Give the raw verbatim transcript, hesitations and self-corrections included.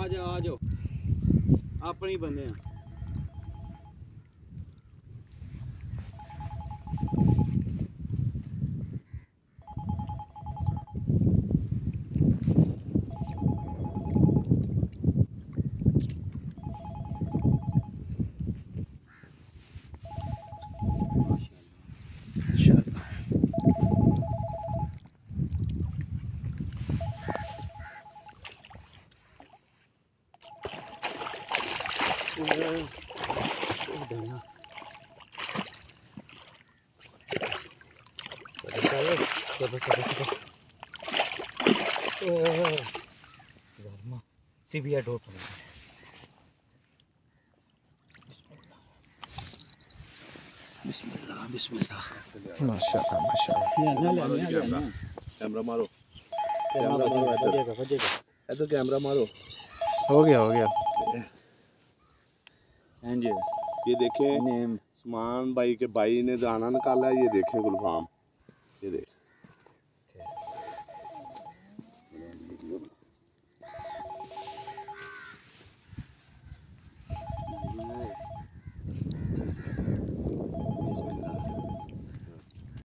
आ जाओ आ जाओ अपने बंदे हैं। C B A door पर बिस्मिल्लाह बिस्मिल्लाह माशाल्लाह माशाल्लाह। कैमरा मारो कैमरा मारो हो गया हो गया। हाँ जी ये देखें, सुमान भाई के भाई ने दाना निकाला। ये देखें गुलफाम, ये देखें।